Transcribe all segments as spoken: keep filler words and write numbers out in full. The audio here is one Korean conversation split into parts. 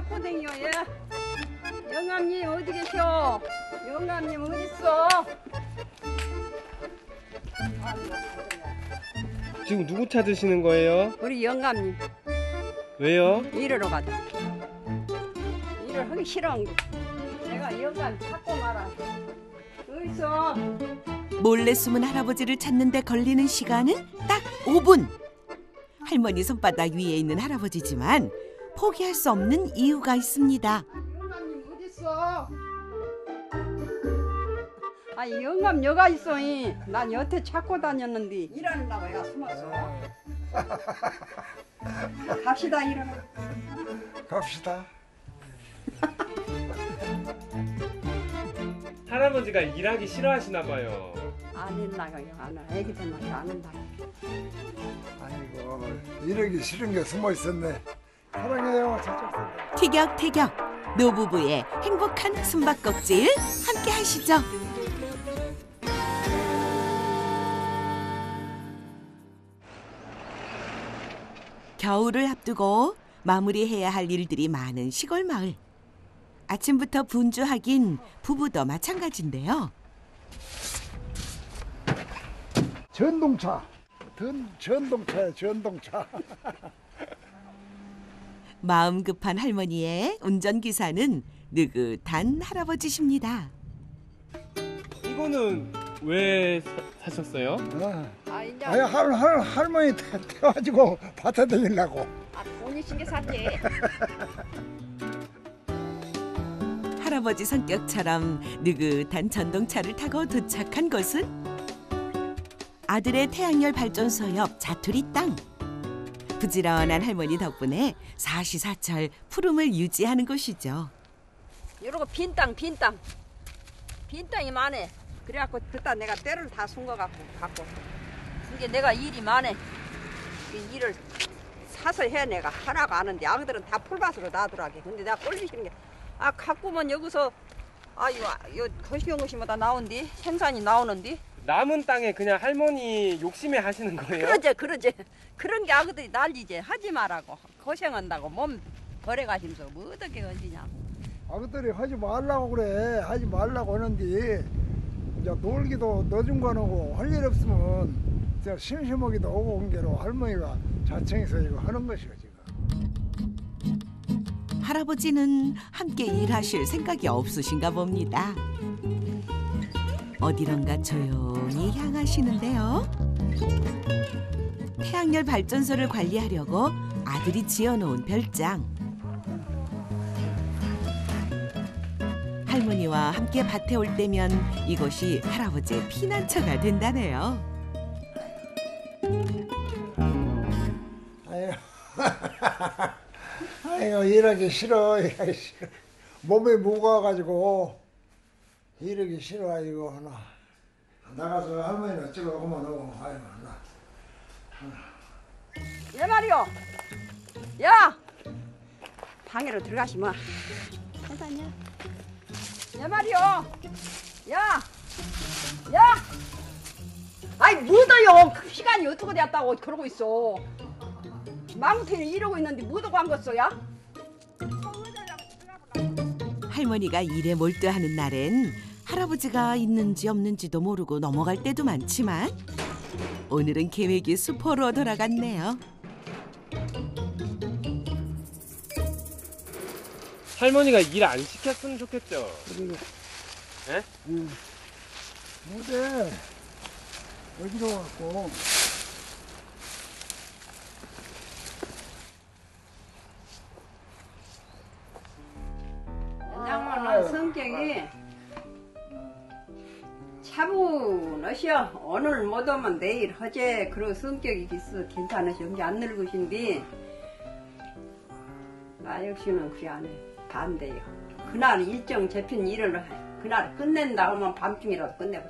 찾고 다녀요. 영감님 어디 계셔? 영감님 어디 있어? 지금 누구 찾으시는 거예요? 우리 영감님. 왜요? 일하러 가자. 일을 하기 싫어한 거. 내가 영감 찾고 말아. 어디 있어? 몰래 숨은 할아버지를 찾는데 걸리는 시간은 딱 오 분. 할머니 손바닥 위에 있는 할아버지지만 포기할 수 없는 이유가 있습니다. 영감님 어디 있어? 아 영감 여가 있어. 난 여태 찾고 다녔는데 일하느라고 내가 숨었어. 갑시다 일하러. 갑시다. 할아버지가 일하기 싫어하시나 봐요. 안 일나가요. 안 애기들만 안 한다고. 아이고 일하기 싫은 게 숨어 있었네. 사랑해요. 티격태격 노부부의 행복한 숨바꼭질 함께 하시죠. 겨울을 앞두고 마무리해야 할 일들이 많은 시골 마을. 아침부터 분주하긴 부부도 마찬가지인데요. 전동차, 전, 전동차야 전동차. 마음 급한 할머니의 운전기사는 느긋한 할아버지십니다. 이거는 왜 사, 사셨어요? 아, 아 이제 아니, 할, 할, 할머니 태워가지고 받아 드리려고. 아, 돈이 신게 샀지. 할아버지 성격처럼 느긋한 전동차를 타고 도착한 곳은 아들의 태양열 발전소 옆 자투리 땅. 부지런한 할머니 덕분에 사시사철 푸름을 유지하는 곳이죠. 이러고 빈 땅, 빈 땅. 빈 땅이 많네. 그래갖고 그따 내가 때를 다 쓴 거 갖고 갖고. 이게 내가 일이 많네. 이 일을 사서 해 내가 하라고 하는데 아그들은 다 풀밭으로 놔두라게. 근데 내가 꼴리시는 게 아, 가꾸면 여기서 아유, 요 거시경 것이마다 나온디 생산이 나오는디. 남은 땅에 그냥 할머니 욕심에 하시는 거예요? 그러지, 그러지. 그런 게 아그들이 난리지. 하지 말라고 고생한다고 몸 버려가시면서 뭐 어떻게 건지냐고. 아그들이 하지 말라고 그래. 하지 말라고 하는데 이제 놀기도 늦은 거 오고 할 일 없으면 이제 심심하기도 오고 온 게로 할머니가 자청해서 이거 하는 것이요 지금. 할아버지는 함께 일하실 생각이 없으신가 봅니다. 어디론가 조용히 향하시는데요. 태양열 발전소를 관리하려고 아들이 지어놓은 별장. 할머니와 함께 밭에 올 때면 이곳이 할아버지의 피난처가 된다네요. 아유. 아이고 일하기 싫어, 일하기 싫어. 몸이 무거워가지고 일하기 싫어 이거 하나. 나가서 할머니는 어쩌고 그만 하고. 아이고 나. 예 말이요. 야 방에로 들어가시면. 괜찮냐? 예 말이요. 야, 야. 아이 뭐다요? 그 시간이 어떻게 되었다고 그러고 있어. 망태는 이러고 있는데 뭐도 관거써야? 할머니가 일에 몰두하는 날엔 할아버지가 있는지 없는지도 모르고 넘어갈 때도 많지만 오늘은 계획이 수포로 돌아갔네요. 할머니가 일 안 시켰으면 좋겠죠? 그래. 예? 응. 어제 어디로 갔고? 성격이 차분하셔. 오늘 못하면 내일 하재. 그런 성격이 있어. 괜찮으셔. 근데 안 늙으신데 나 역시는 그게 안 해. 반대요. 그날 일정 잡힌 일을 그날 끝낸다 하면 밤중이라도 끝내고.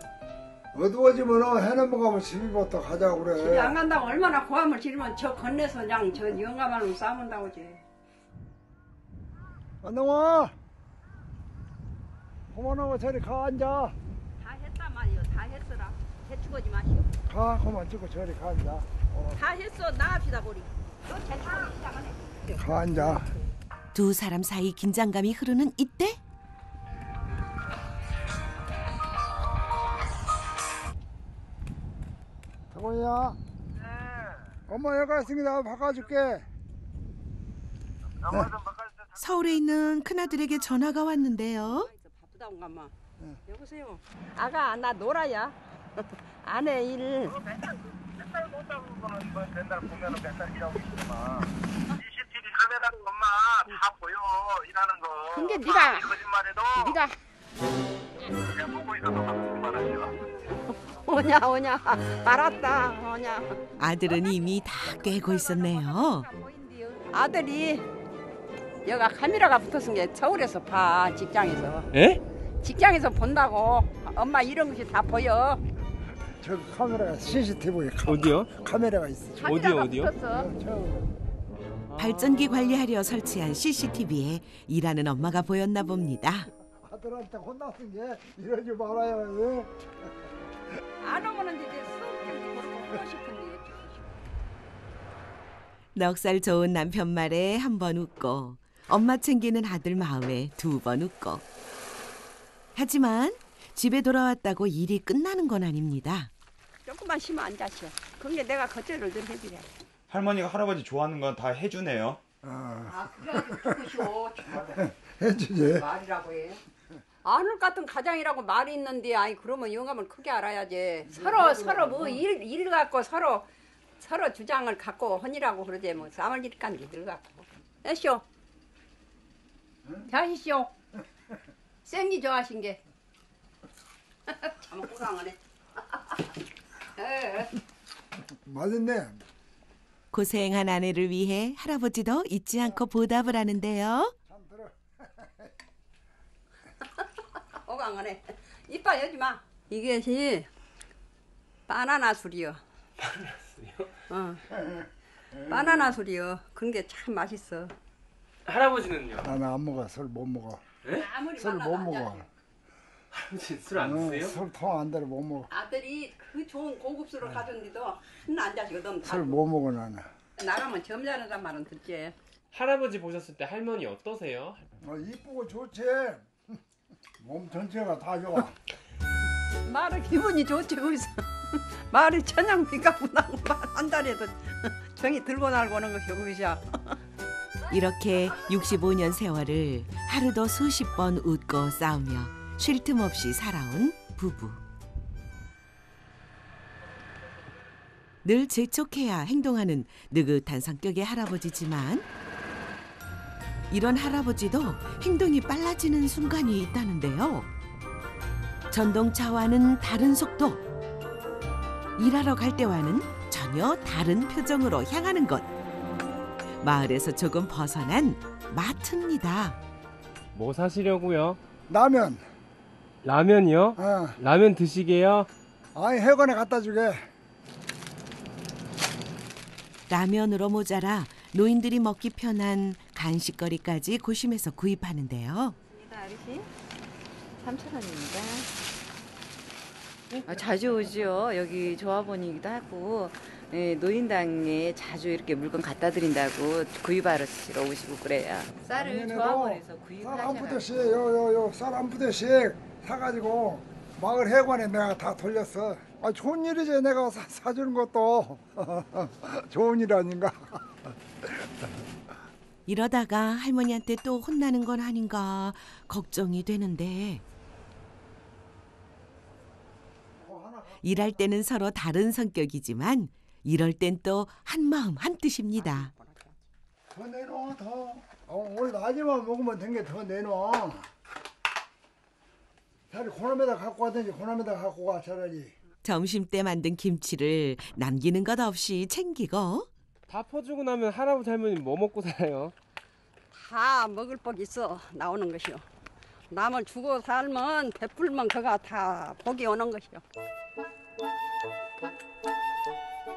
어두워지면 해는 먹으면 집이부터 가자고 그래. 집이 안 간다고 얼마나 고함을 지르면 저 건네서 그냥 저 영감하고 싸문다고 쟤. 안 나와. 그만하고 저리 가 앉아. 다 했단 말이요. 다 했어라. 재축하지 마시오. 가 그만 찍고 저리 가 앉아. 어. 다 했어. 나갑시다 고리. 너 재축하기 시작하네. 가 앉아. 두 사람 사이 긴장감이 흐르는 이때 태곤이야. 네. 엄마 여기 있습니다. 바꿔줄게. 엄마 좀 바꿔주세요. 서울에 있는 큰아들에게 전화가 왔는데요. 바쁘다 온 엄마. 네. 여보세요. 아가 나 놀아야. 안 해 일. 맨날 못하고 맨날 보면은 맨날 일하고 있지만 씨씨티비 카메라는 엄마 다 보여 일하는 거. 근데 네가 거짓말해도 네가 그냥 보고 있어서 거짓말하지. 오냐 오냐 알았다 오냐. 아들은 이미 다 꿰고 있었네요. 아들이 여가 카메라가 붙었은 게 서울에서 봐 직장에서. 에? 직장에서 본다고 엄마 이런 것이 다 보여. 저 카메라 씨씨티비 카, 어디요? 카메라가 있어. 어디요 어디요? 어, 발전기 관리하려 설치한 씨씨티비에 일하는 엄마가 보였나 봅니다. 아들한테 혼났은 게 이러지 말아요. 안 오면 이제 수업 듣고 싶은데. 넉살 좋은 남편 말에 한 번 웃고 엄마 챙기는 아들 마음에 두 번 웃고. 하지만 집에 돌아왔다고 일이 끝나는 건 아닙니다. 조금만 쉬면 안 자셔. 그게 내가 거절을 좀 해드려. 할머니가 할아버지 좋아하는 건 다 해주네요. 아, 그래가지고 죽으셔. 해주지. 말이라고 해. 아눌 같은 가장이라고 말이 있는데, 아이 그러면 영감을 크게 알아야지. 서로 서로 뭐 일 일 갖고 서로 서로 주장을 갖고 헌이라고 그러지 뭐 싸울 일까 니들 갖고. 애쇼. 자시쇼. 생기 좋아하신 게. 참 고상하네. 맞았네. 고생한 아내를 위해 할아버지도 잊지 않고 보답을 하는데요. 오강하네. 이빨 여지 마. 이것이 바나나 술이요. 바나나 술이요? 어. 바나나 술이요. 그런 게 참 맛있어. 할아버지는요? 나는 안 먹어. 술 못 먹어. 네? 술 못 먹어. 할아버지 술 안 드세요? 술 통 안 들어 못 먹어. 아들이 그 좋은 고급 술을 가졌는데도 하나 안 자시거든. 술 못 먹어 나는. 나라면 점잖으란 말은 듣지. 할아버지 보셨을 때 할머니 어떠세요? 어, 이쁘고 좋지. 몸 전체가 다 좋아. 말을 기분이 좋지 거기서. 말이 천냥비가 분하고 한 달에도 정이 들고 날고는 것이 거기서. 이렇게 육십오 년 세월을 하루도 수십 번 웃고 싸우며 쉴 틈 없이 살아온 부부. 늘 재촉해야 행동하는 느긋한 성격의 할아버지지만 이런 할아버지도 행동이 빨라지는 순간이 있다는데요. 전동차와는 다른 속도, 일하러 갈 때와는 전혀 다른 표정으로 향하는 것. 마을에서 조금 벗어난 마트입니다. 뭐 사시려고요? 라면. 라면이요? 어. 라면 드시게요? 아니, 해관에 갖다 주게. 라면으로 모자라 노인들이 먹기 편한 간식거리까지 고심해서 구입하는데요. 아저씨, 삼천 원입니다. 자주 오지요. 여기 조합원이기도 하고 예, 노인당에 자주 이렇게 물건 갖다 드린다고 구입하러 오시고 그래요. 쌀을 조합원에서 구입하셔가지고 쌀 한 부대씩, 요, 요, 쌀 한 부대씩 사가지고 마을 해관에 내가 다 돌렸어. 아, 좋은 일이지. 내가 사, 사주는 것도 좋은 일 아닌가. 이러다가 할머니한테 또 혼나는 건 아닌가 걱정이 되는데. 일할 때는 서로 다른 성격이지만 이럴 땐 또 한마음 한뜻입니다. 더 내놔 더. 어, 오늘 낮에만 먹으면 된 게 더 내놔. 차라리 고남에다 갖고 가든지 고남에다 갖고 가 차라리. 점심 때 만든 김치를 남기는 것 없이 챙기고. 다 퍼주고 나면 할아버지 할머니 뭐 먹고 살아요? 다 먹을 복 있어 나오는 것이요. 남을 주고 살면 베풀면 그가 다 복이 오는 것이요.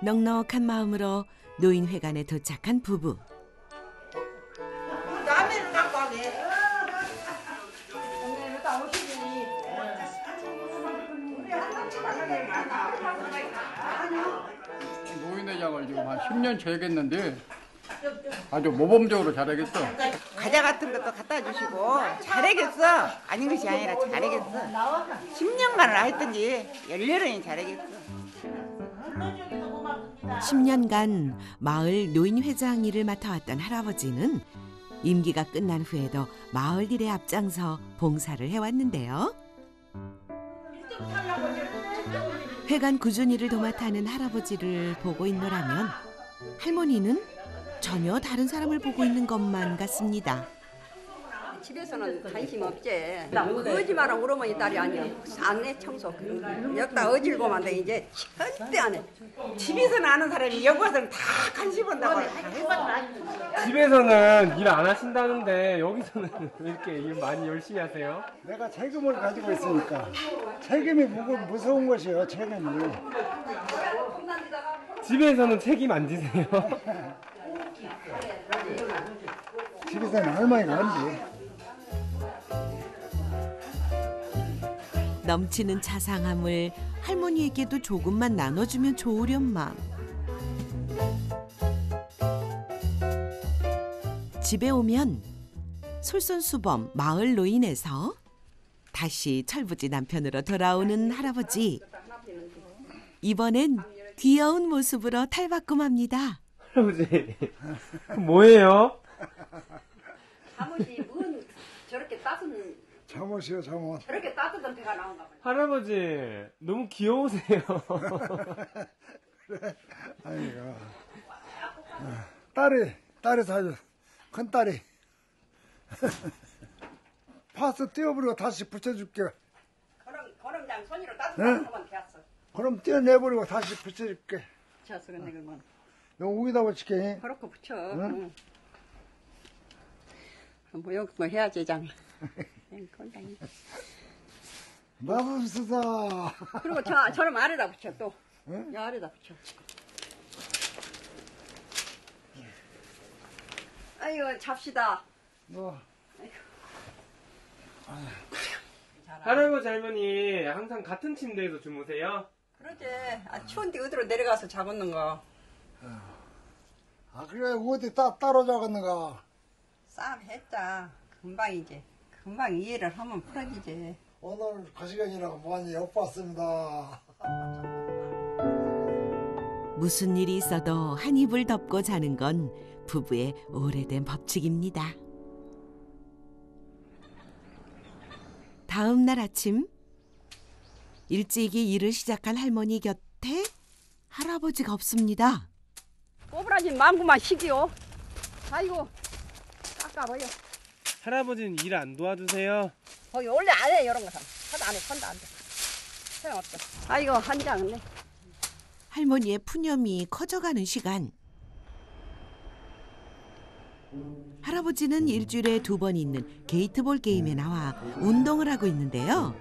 넉넉한 마음으로 노인회관에 도착한 부부. 라면을 갖고 가네. 노인회장을 지금 한 십 년 재야겠는데 아주 모범적으로 잘하겠어. 과자 같은 것도 갖다 주시고 잘하겠어. 아닌 것이 아니라 잘하겠어. 십 년간을 했든지 열렬히 잘하겠어. 십 년간 마을 노인회장 일을 맡아왔던 할아버지는 임기가 끝난 후에도 마을 일에 앞장서 봉사를 해왔는데요. 회관 꾸준히를 도맡아는 할아버지를 보고 있노라면 할머니는 전혀 다른 사람을 보고 있는 것만 같습니다. 집에서는 관심 없지. 거짓말하고 울어머니 딸이 아니야. 안 해 청소. 여기다 어질고만 돼 이제 절대 안 해. 집에서는 아는 사람이 여기 와서는 다 관심 온다고. 집에서는 일 안 하신다는데 여기서는 왜 이렇게 일 많이 열심히 하세요? 내가 세금을 가지고 있으니까. 세금이 무서운 것이에요. 세금이. 집에서는 책임 안 지세요? 집에서는 할머니가 한대. 넘치는 자상함을 할머니에게도 조금만 나눠주면 좋으련만. 집에 오면 솔선수범 마을 노인에서 다시 철부지 남편으로 돌아오는 할아버지. 이번엔 귀여운 모습으로 탈바꿈합니다. 할아버지, 뭐예요? 잠옷이 뭔 저렇게 따뜻한 잠옷이요, 잠옷. 저렇게 따뜻한 배가 나온가 봐요. 할아버지, 너무 귀여우세요. 그래, 아이고. 딸이, 딸이 사줘. 큰 딸이. 파스 떼어버리고 다시 붙여줄게. 그럼, 그럼 그냥 손으로 따뜻한 거만 떼었어. 그럼 떼어내버리고 다시 붙여줄게. 붙였어, 근데 그만. 여기다 붙일게. 그렇게 붙여. 응? 응. 뭐 여기서 해야지, 장. 마법수사. 그리고 저, 저럼 아래다 붙여, 또. 응? 야, 아래다 붙여. 아이고, 잡시다. 뭐. 아이고. 할아버지, 할머니, 항상 같은 침대에서 주무세요? 그러지. 아, 추운데 어디로 내려가서 잡았는가. 아 그래 어디 따, 따로 잡았는가? 싸움 했자 금방 이제 금방 이해를 하면 풀어지지. 오늘 그 시간이라고 많이 엿봤습니다. 무슨 일이 있어도 한 이불 덮고 자는 건 부부의 오래된 법칙입니다. 다음 날 아침 일찍이 일을 시작한 할머니 곁에 할아버지가 없습니다. 꼬부라진 마음구만 시기요. 아이고, 깎아버려. 할아버지는 일 안 도와주세요? 거기 원래 안 해, 이런 거. 하도 안 해, 한다, 안 돼. 소용없어. 아이고, 한장은 네. 할머니의 푸념이 커져가는 시간. 할아버지는 일주일에 두 번 있는 게이트볼 게임에 나와 운동을 하고 있는데요.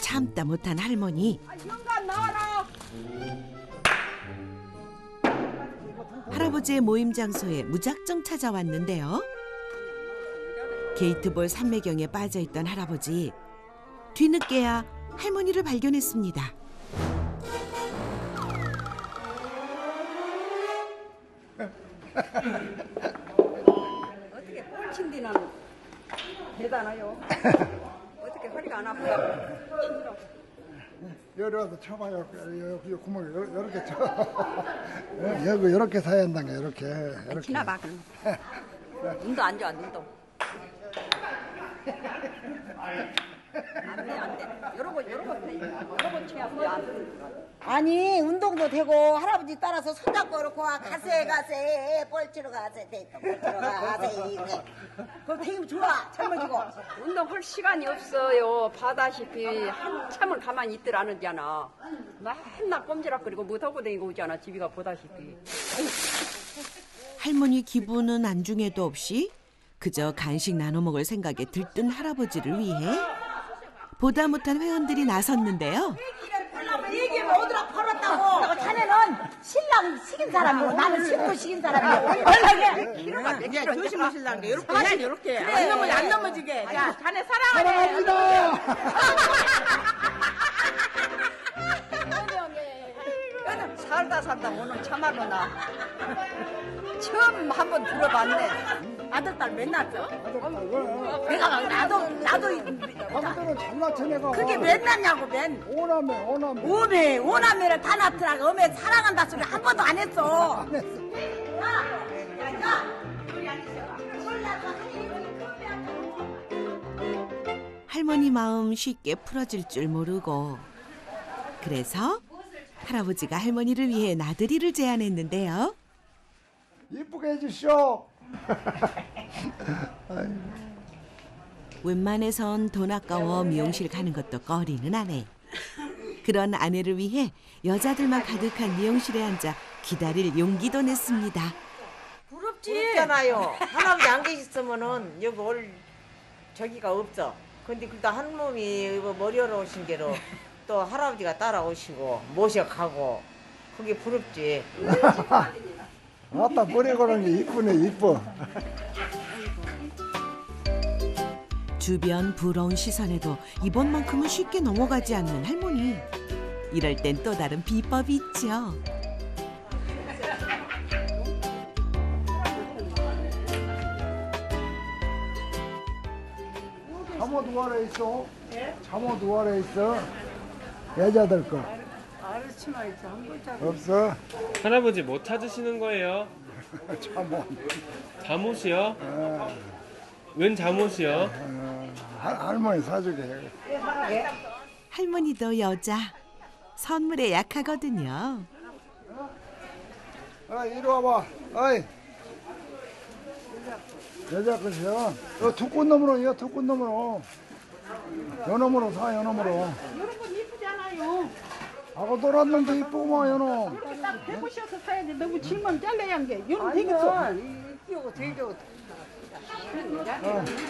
참다 못한 할머니. 아, 영감 나와라! 할아버지의 모임 장소에 무작정 찾아왔는데요. 게이트볼 삼매경에 빠져있던 할아버지. 뒤늦게야 할머니를 발견했습니다. 어떻게 꼴친 뒤는 대단해요. 어떻게 허리가 안 아프다고. 여기 와서 쳐봐요. 여기 구멍 이렇게 쳐. 여기 이렇게 사야 한다니까 이렇게. 이렇게. 지나봐. 눈도 안 좋아 눈도. 안돼 안돼. 여러 번 여러 번 여러 번 쳐야지 안 되는. 아니 운동도 되고 할아버지 따라서 손잡고 그렇고 가세 가세 뻘치러 가세 뻘치러 가세 이거. 그럼 되게 좋아 젊어지고. 운동할 시간이 없어요. 바다시피 한참을 가만히 있더라 하잖아. 맨날 꼼지락거리고 못하고 다니고 오잖아. 집이가 보다시피. 할머니 기분은 안중에도 없이 그저 간식 나눠 먹을 생각에 들뜬 할아버지를 위해 보다 못한 회원들이 나섰는데요. 얘기하면 어디라 벌었다고. 자네는 신랑 시킨 사람이고 나는 신부 시킨 사람이고. 얼마나 키로가 몇 킬로. 조심히 신랑. 이렇게 해야 돼. 이렇게. 안 넘어지게. 안 넘어지게. 자, 자네 사랑하네. 사랑합니다. 살다 산다 오늘 참아놓나. 처음 한번 들어봤네. 아들 딸 몇 낳았어? 아들 딸 왜? 내가 나도 나도 아무튼 장난쳐 내가. 그게 몇 낳냐고 맨. 오남매 오남매. 오매 오남매를 다 낳더라고. 어메 사랑한다 소리 한 번도 안 했어. 안 했어. 야, 야, 우리 앉으셔봐. 할머니 마음 쉽게 풀어질 줄 모르고 그래서 할아버지가 할머니를 위해 나들이를 제안했는데요. 이쁘게 해주시오. 웬만해선 돈 아까워 미용실 가는 것도 꺼리는 아내. 그런 아내를 위해 여자들만 가득한 미용실에 앉아 기다릴 용기도 냈습니다. 부럽지? 부럽잖아요. 할아버지 안 계셨으면은 여기 올 저기가 없어. 근데 그래도 한 몸이 머리로 오신 게로 또 할아버지가 따라오시고 모셔가고 그게 부럽지. 아따 머리 고는 게 이쁘네 이뻐. 주변 부러운 시선에도 이번만큼은 쉽게 넘어가지 않는 할머니. 이럴 땐 또 다른 비법이 있죠. 잠옷 누아래 있어? 예? 잠옷 누아래 있어? 여자들 거. 아르치마 있어. 한 글자도 없어. 할아버지 뭐 찾으시는 거예요? 잠옷. 잠옷이요? 아. 웬 잠옷이요? 아. 할, 할머니 사주게. 예? 할머니도 여자. 선물에 약하거든요. 어, 이리 와봐. 어이. 여자 것이요. 요 두 꽃놈으로, 요 두 꽃놈으로. 요 놈으로 사, 요 놈으로. 요런 건 이쁘잖아요. 아고 노란놈도 이쁘구만, 요 놈. 이렇게 딱 배고셔서 사야 돼. 너무 질문 잘라야 한 게. 요놈 되겠어. 이끼고 되죠.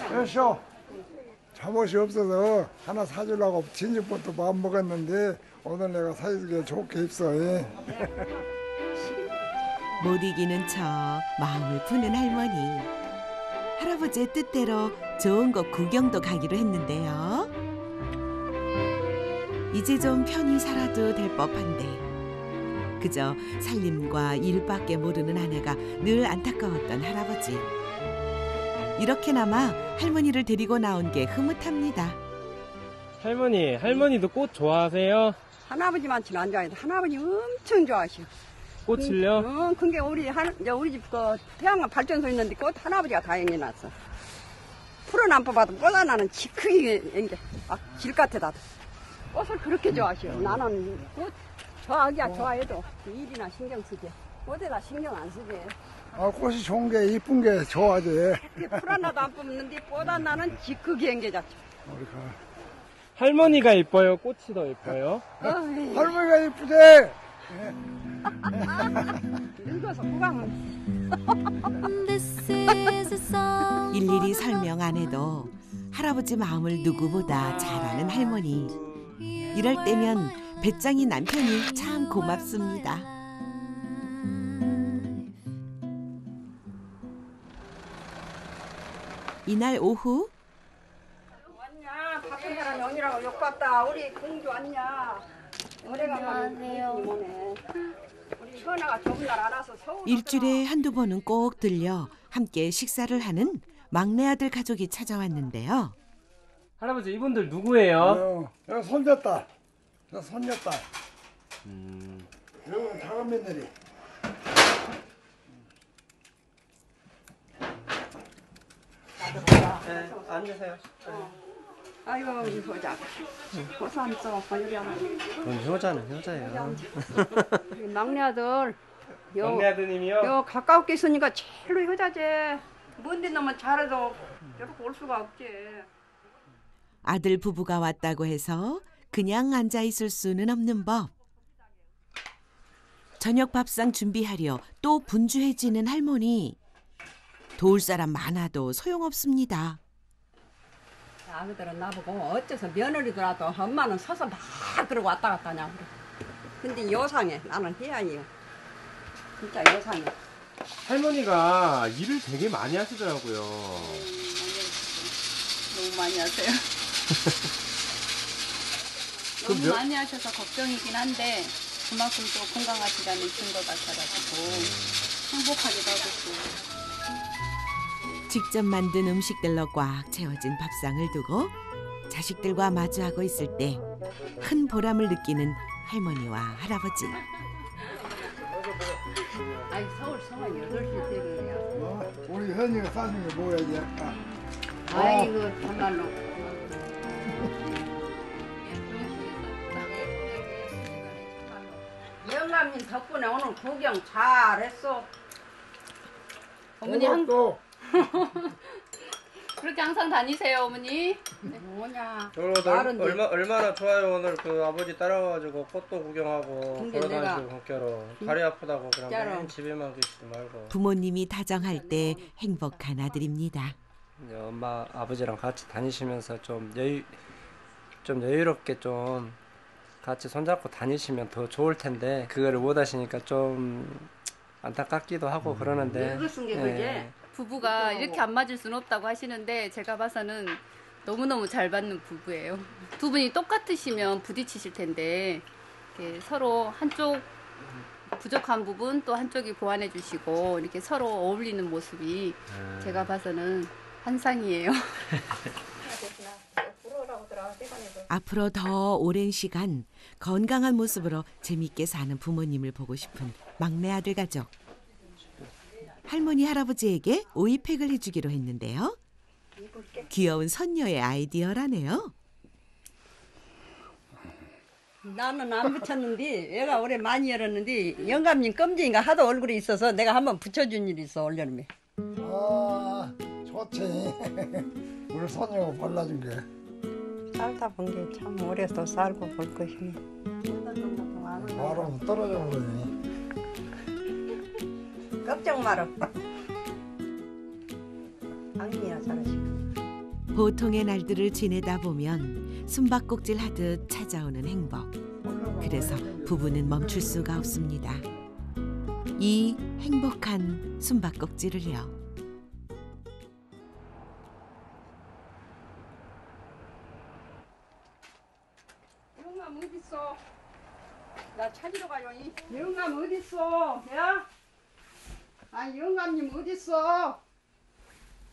그렇죠. 잠옷이 없어서 하나 사주려고 진즉부터 마음 먹었는데 오늘 내가 사주게 좋게 입소. 못 이기는 척 마음을 푸는 할머니. 할아버지의 뜻대로 좋은 곳 구경도 가기로 했는데요. 이제 좀 편히 살아도 될 법한데 그저 살림과 일밖에 모르는 아내가 늘 안타까웠던 할아버지. 이렇게나마 할머니를 데리고 나온 게 흐뭇합니다. 할머니, 할머니도 꽃 좋아하세요? 할아버지만치는 안 좋아해도 할아버지 엄청 좋아하시오. 꽃을요? 응, 근데 우리 한 이제 우리 집 그 태양광 발전소 있는데 꽃 할아버지가 다 앵겨놨어. 풀은 안 뽑아도 꽃 하나는 지크이 앵겨. 아, 질같에다. 꽃을 그렇게 좋아하셔. 나는 꽃 좋아하기야 어. 좋아해도 일이나 신경 쓰게. 꽃에다 신경 안 쓰게. 아, 꽃이 좋은 게 이쁜 게 좋아하지. 풀 하나도 안 뽑는데 꽃 하나는 지크이 앵겨졌죠. 할머니가 이뻐요. 꽃이 더 이뻐요. 할머니가 이쁘대. 일일이 설명 안 해도 할아버지 마음을 누구보다 잘 아는 할머니. 이럴 때면 배짱이 남편이 참 고맙습니다. 이날 오후 왔냐? 바쁜 사람이 언니라고 욕봤다. 우리 공주 왔냐? 일주일에 한두 번은 꼭 들려 함께 식사를 하는 막내 아들 가족이 찾아왔는데요. 할아버지 이분들 누구예요? 어, 손자딸, 손녀딸. 음. 여기 작은 며느리. 네, 앉으세요. 네. 아이고 우리 효자. 고산쪽 관리하는. 우리 효자는 효자예요. 우리 막내 아들. 요, 막내 아드님이요? 요 가까우게 있으니까 제일 효자지. 먼데 너무 잘해도 저렇게 올 수가 없지. 아들 부부가 왔다고 해서 그냥 앉아 있을 수는 없는 법. 저녁 밥상 준비하려 또 분주해지는 할머니. 도울 사람 많아도 소용없습니다. 아들은 나보고 어째서 며느리더라도 엄마는 서서 막 그러고 왔다 갔다 하냐고 그래. 근데 요상해. 나는 희한해요. 진짜 요상해. 할머니가 일을 되게 많이 하시더라고요. 너무 많이 하세요. 너무 몇... 많이 하셔서 걱정이긴 한데 그만큼 또 건강하시다는 증거가 있어가지고 행복하기도 하고. 직접 만든 음식들로 꽉 채워진 밥상을 두고 자식들과 마주하고 있을 때 큰 보람을 느끼는 할머니와 할아버지. 아니, 서울 서울 여덟 시 되네요. 어, 우리 현이가 사준 게 뭐야 이게? 아이고 정말로. 영감님 덕분에 오늘 구경 잘했어. 어머니 한 또. 그렇게 항상 다니세요, 어머니. 뭐냐? 오늘 얼마 얼마나 좋아요. 오늘 그 아버지 따라와가지고 꽃도 구경하고 걸어다니고 밖으로 다리 아프다고 그냥 맨 집에만 계시지 말고. 부모님이 다정할 때 행복한 아들입니다. 엄마 아버지랑 같이 다니시면서 좀 여유 좀 여유롭게 좀 같이 손잡고 다니시면 더 좋을 텐데 그거를 못 하시니까 좀 안타깝기도 하고 음. 그러는데. 무슨 게 그게? 예. 부부가 이렇게 안 맞을 수는 없다고 하시는데 제가 봐서는 너무너무 잘 맞는 부부예요. 두 분이 똑같으시면 부딪히실 텐데 이렇게 서로 한쪽 부족한 부분 또 한쪽이 보완해 주시고 이렇게 서로 어울리는 모습이 제가 봐서는 환상이에요. 앞으로 더 오랜 시간 건강한 모습으로 재미있게 사는 부모님을 보고 싶은 막내 아들 가족. 할머니, 할아버지에게 오이팩을 해주기로 했는데요. 귀여운 선녀의 아이디어라네요. 나는 안 붙였는데 얘가 올해 많이 열었는데 영감님 껌쟁이가 하도 얼굴이 있어서 내가 한번 붙여준 일이 있어, 올여름에. 아, 좋지. 우리 선녀가 발라준 게. 살다 본 게 참 오래도 살고 볼 것이네. 바로 떨어져 버리네. 걱정 마라. 아니야, 잘하시고. 보통의 날들을 지내다 보면 숨바꼭질 하듯 찾아오는 행복. 그래서 부부는 멈출 수가 없습니다. 이 행복한 숨바꼭질을요. 영감 어디 있어? 나 찾으러 가요. 영감 어디 있어? 야? 아, 영감님 어딨어?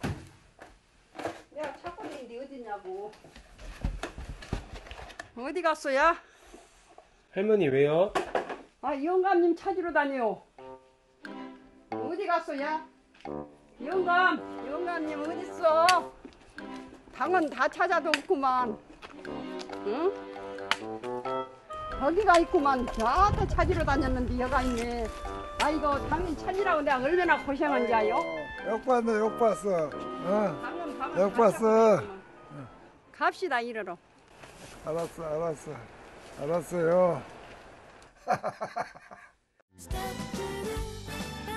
야, 찾고 있는데 어디냐고. 어디 갔어, 야? 할머니 왜요? 아, 영감님 찾으러 다녀요. 어디 갔어, 야? 영감, 영감님 어딨어? 방은 다 찾아도 없구만. 응? 거기가 있구만. 다 찾으러 다녔는데 여가 있네. 아이고, 당신 찾으라고 내가 얼마나 고생한지 아요? 욕봤네, 욕봤어. 어? 욕봤어. 갑시다, 이러러. 알았어, 알았어. 알았어요.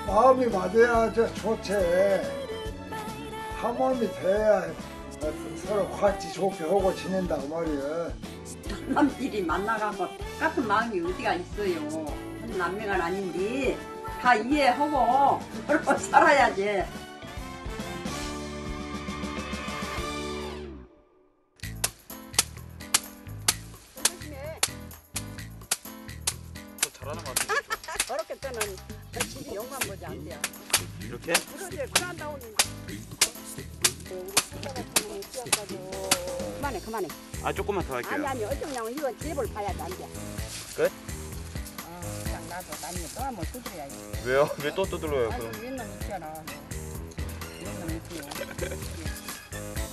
마음이 맞아야 좋지. 한 마음이 돼야 서로 같이 좋게 하고 지낸다고 말이야. 남들이 만나가고 같은 마음이 어디가 있어요. 남매가 아닌데 다 이해하고 그러고 살아야지. 잘하는 것 같아. 어렵게 때는 집이 영만 보지 안 돼요. 이렇게? 그러지, 그안 나오는 거. 그만해, 그만해. 아, 조금만 더 할게요. 아니, 아니, 어쩜 나오면 이건 제볼 봐야 돼, 안 돼. 끝? 나도 남이 또 한번 두드려야지. 왜요? 왜 또 두드려요? 아니, 그럼? 옛날 있잖아. 옛날 있지.